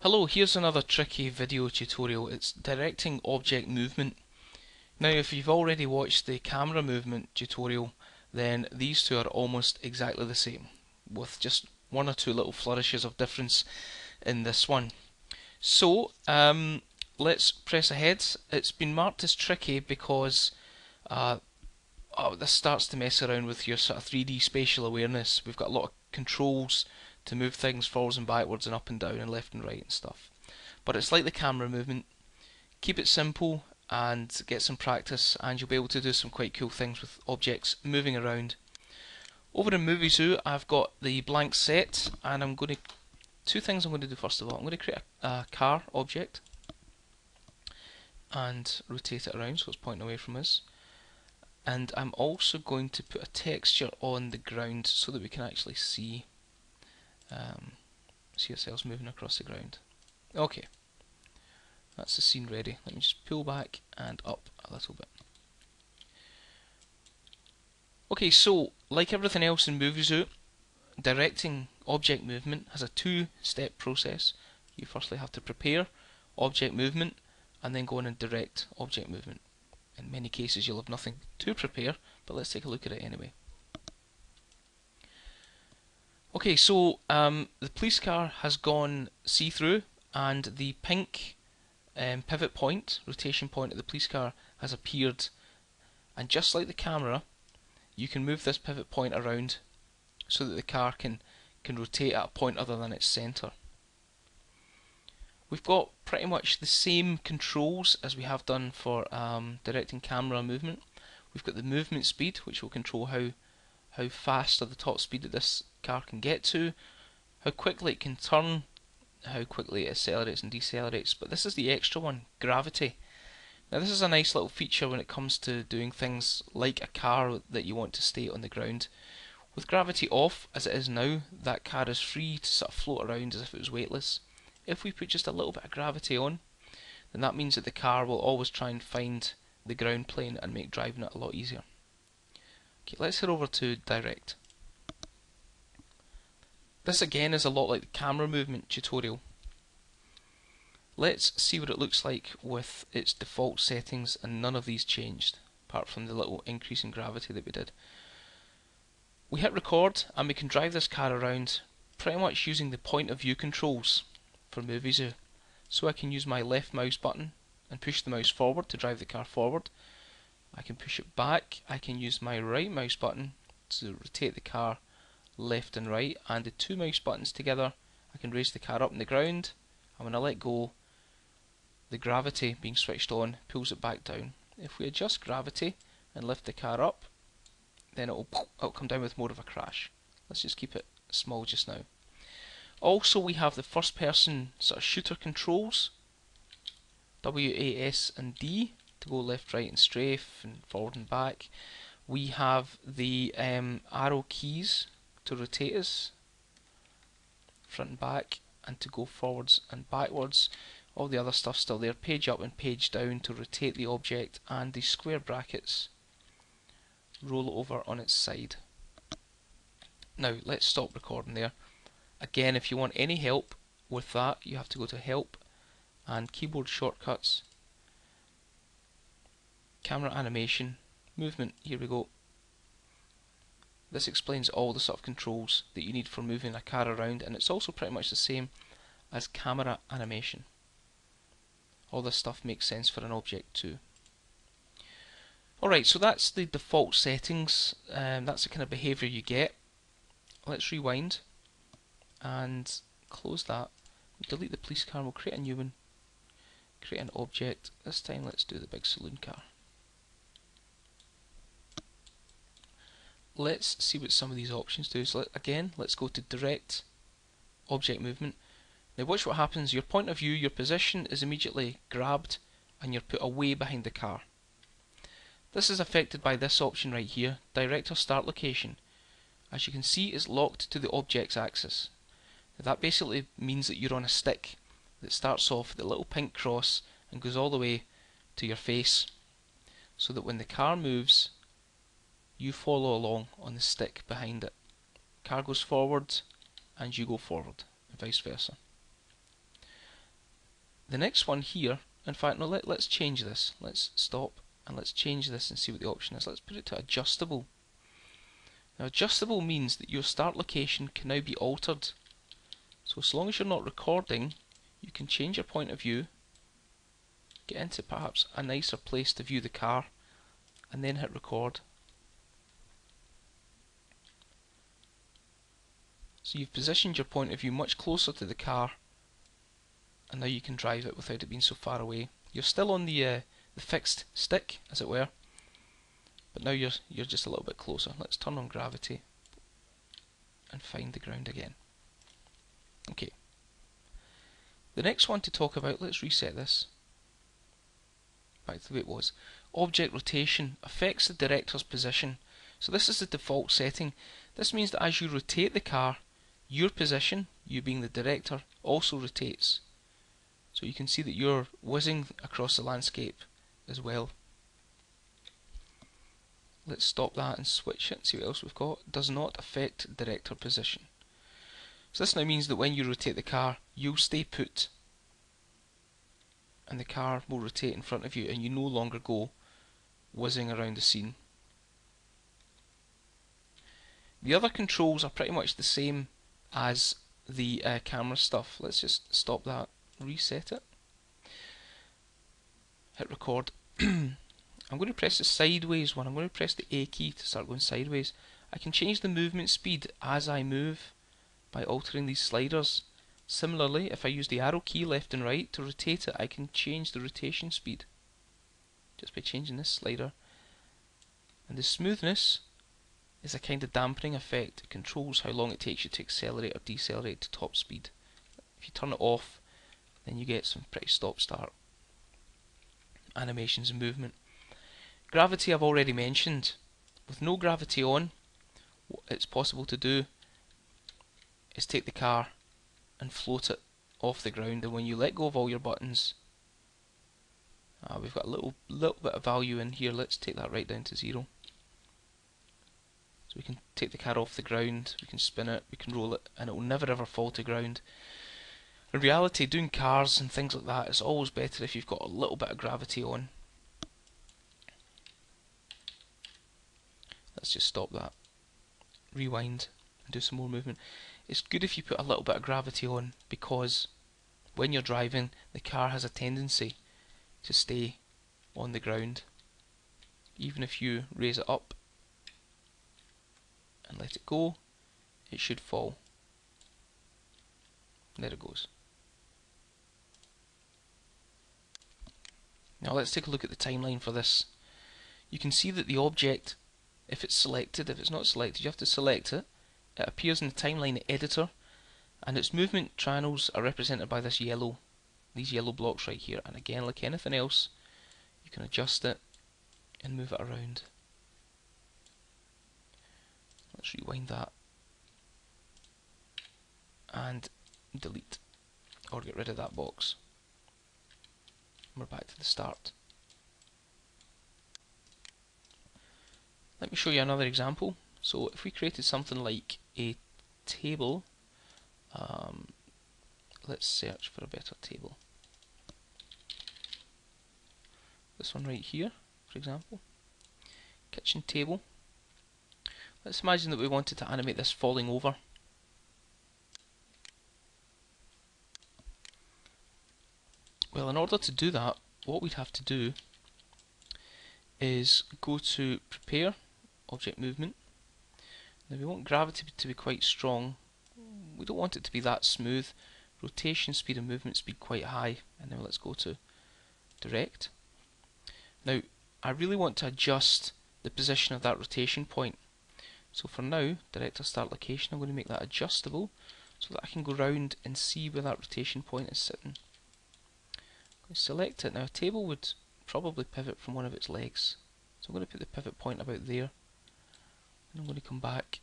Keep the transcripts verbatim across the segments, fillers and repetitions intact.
Hello, here's another tricky video tutorial. It's directing object movement. Now if you've already watched the camera movement tutorial, then these two are almost exactly the same, with just one or two little flourishes of difference in this one. So um, let's press ahead. It's been marked as tricky because uh, oh, this starts to mess around with your sort of three D spatial awareness. We've got a lot of controls to move things forwards and backwards and up and down and left and right and stuff. But it's like the camera movement. Keep it simple and get some practice and you'll be able to do some quite cool things with objects moving around. Over in Movie Zoo I've got the blank set, and I'm going to two things I'm going to do. First of all, I'm going to create a, a car object and rotate it around so it's pointing away from us. And I'm also going to put a texture on the ground so that we can actually see Um, see ourselves moving across the ground. Okay, that's the scene ready. Let me just pull back and up a little bit. Okay, so like everything else in Movie Zoo, directing object movement has a two-step process. You firstly have to prepare object movement and then go in and direct object movement. In many cases you'll have nothing to prepare, but let's take a look at it anyway. Okay, so um, the police car has gone see-through, and the pink um, pivot point, rotation point of the police car has appeared. And just like the camera, you can move this pivot point around so that the car can, can rotate at a point other than its centre. We've got pretty much the same controls as we have done for um, directing camera movement. We've got the movement speed, which will control how how fast or the top speed that this car can get to, how quickly it can turn, how quickly it accelerates and decelerates. But this is the extra one, gravity. Now this is a nice little feature when it comes to doing things like a car that you want to stay on the ground. With gravity off, as it is now, that car is free to sort of float around as if it was weightless. If we put just a little bit of gravity on, then that means that the car will always try and find the ground plane and make driving it a lot easier. Okay, let's head over to direct. This again is a lot like the camera movement tutorial. Let's see what it looks like with its default settings, and none of these changed apart from the little increase in gravity that we did. We hit record and we can drive this car around pretty much using the point of view controls for Movie Zoo. So I can use my left mouse button and push the mouse forward to drive the car forward. I can push it back, I can use my right mouse button to rotate the car left and right, and the two mouse buttons together I can raise the car up in the ground, and when I let go, the gravity being switched on pulls it back down. If we adjust gravity and lift the car up, then it'll, it'll come down with more of a crash. Let's just keep it small just now. Also we have the first person sort of shooter controls, W, A, S and D, to go left, right and strafe and forward and back. We have the um, arrow keys to rotate us front and back and to go forwards and backwards. All the other stuff still there, page up and page down to rotate the object, and the square brackets roll over on its side. Now let's stop recording there. Again, if you want any help with that, you have to go to help and keyboard shortcuts, camera animation, movement, here we go. This explains all the sort of controls that you need for moving a car around, and it's also pretty much the same as camera animation. All this stuff makes sense for an object too. Alright, so that's the default settings, um, that's the kind of behaviour you get. Let's rewind and close that. We'll delete the police car, we'll create a new one, create an object. This time let's do the big saloon car. Let's see what some of these options do. So let, again, let's go to direct object movement. Now watch what happens. Your point of view, your position is immediately grabbed and you're put away behind the car. This is affected by this option right here, direct or start location. As you can see, it's locked to the object's axis. Now that basically means that you're on a stick that starts off with a little pink cross and goes all the way to your face, so that when the car moves, you follow along on the stick behind it. Car goes forward and you go forward, and vice versa. the next one here, in fact, no, let, let's change this. Let's stop and let's change this and see what the option is. Let's put it to adjustable. Now, adjustable means that your start location can now be altered. So as long as you're not recording, you can change your point of view, get into perhaps a nicer place to view the car, and then hit record. So you've positioned your point of view much closer to the car, and now you can drive it without it being so far away. You're still on the uh, the fixed stick, as it were, but now you're you're just a little bit closer. Let's turn on gravity and find the ground again. Okay. The next one to talk about, let's reset this back to the way it was. Object rotation affects the director's position. So this is the default setting. This means that as you rotate the car, your position, you being the director, also rotates. So you can see that you're whizzing across the landscape as well. Let's stop that and switch it and see what else we've got. Does not affect director position. So this now means that when you rotate the car, you'll stay put, and the car will rotate in front of you, and you no longer go whizzing around the scene. The other controls are pretty much the same as the uh, camera stuff. Let's just stop that, reset it, hit record. I'm going to press the sideways one. I'm going to press the A key to start going sideways. I can change the movement speed as I move by altering these sliders. Similarly, if I use the arrow key left and right to rotate it, I can change the rotation speed just by changing this slider. And the smoothness is a kind of dampening effect. It controls how long it takes you to accelerate or decelerate to top speed. If you turn it off, then you get some pretty stop-start animations and movement. Gravity I've already mentioned. With no gravity on, what it's possible to do is take the car and float it off the ground, and when you let go of all your buttons, uh, we've got a little little bit of value in here. Let's take that right down to zero. So we can take the car off the ground, we can spin it, we can roll it, and it will never ever fall to ground. In reality, doing cars and things like that, it's always better if you've got a little bit of gravity on. Let's just stop that, rewind, and do some more movement. It's good if you put a little bit of gravity on, because when you're driving, the car has a tendency to stay on the ground, even if you raise it up and let it go, it should fall. There it goes. Now let's take a look at the timeline for this. You can see that the object, if it's selected, if it's not selected, you have to select it. It appears in the timeline editor, and its movement channels are represented by this yellow, these yellow blocks right here. And again, like anything else, you can adjust it and move it around. Let's rewind that and delete or get rid of that box. We're back to the start. Let me show you another example. So if we created something like a table, um, let's search for a better table. This one right here, for example. Kitchen table. Let's imagine that we wanted to animate this falling over. Well, in order to do that, what we'd have to do is go to Prepare, Object Movement. Now we want gravity to be quite strong. We don't want it to be that smooth. Rotation speed and movement speed quite high. And now let's go to Direct. Now I really want to adjust the position of that rotation point. So for now, Director Start Location, I'm going to make that adjustable so that I can go round and see where that rotation point is sitting. I'm going to select it. Now a table would probably pivot from one of its legs. So I'm going to put the pivot point about there. I'm going to come back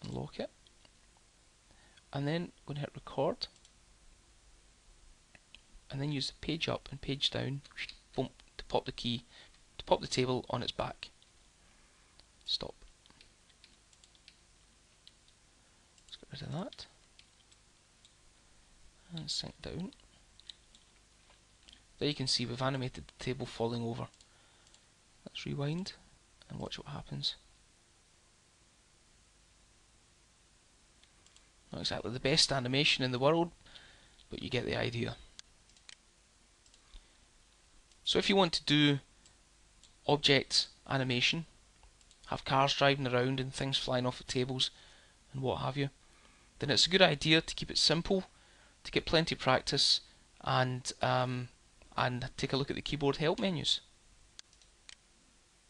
and lock it, and then I'm going to hit record and then use the page up and page down, boom, to pop the key, to pop the table on its back. Stop. Let's get rid of that. and sink down. There you can see we've animated the table falling over. Let's rewind and watch what happens. Not exactly the best animation in the world, but you get the idea. So if you want to do object animation, have cars driving around and things flying off the tables and what have you, then it's a good idea to keep it simple, to get plenty of practice, and um, and take a look at the keyboard help menus.